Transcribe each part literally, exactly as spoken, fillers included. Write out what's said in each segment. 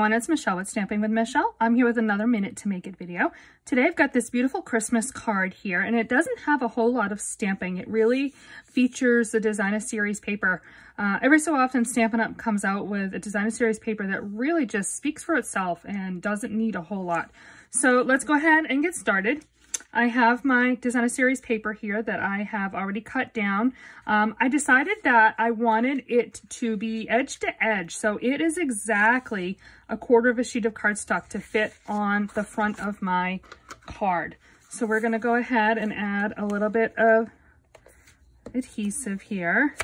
everyone, it's Michelle with Stamping with Michelle. I'm here with another Minute to Make It video. Today I've got this beautiful Christmas card here, and it doesn't have a whole lot of stamping. It really features the Designer Series paper. Uh, every so often Stampin' Up! Comes out with a Designer Series paper that really just speaks for itself and doesn't need a whole lot. So let's go ahead and get started. I have my Designer Series paper here that I have already cut down. Um, I decided that I wanted it to be edge to edge, so it is exactly a quarter of a sheet of cardstock to fit on the front of my card. So we're going to go ahead and add a little bit of adhesive here.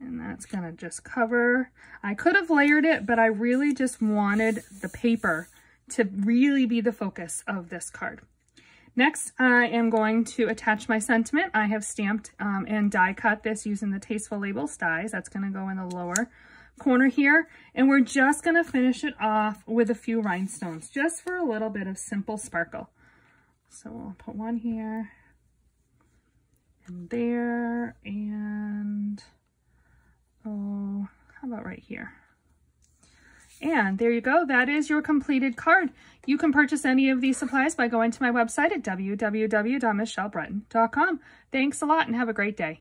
And that's gonna just cover. I could have layered it, but I really just wanted the paper to really be the focus of this card. Next, I am going to attach my sentiment. I have stamped um, and die cut this using the Tasteful Labels dies. That's gonna go in the lower corner here. And we're just gonna finish it off with a few rhinestones, just for a little bit of simple sparkle. So we'll put one here and there, and oh, how about right here? And there you go. That is your completed card. You can purchase any of these supplies by going to my website at w w w dot michelle breton dot com. Thanks a lot and have a great day.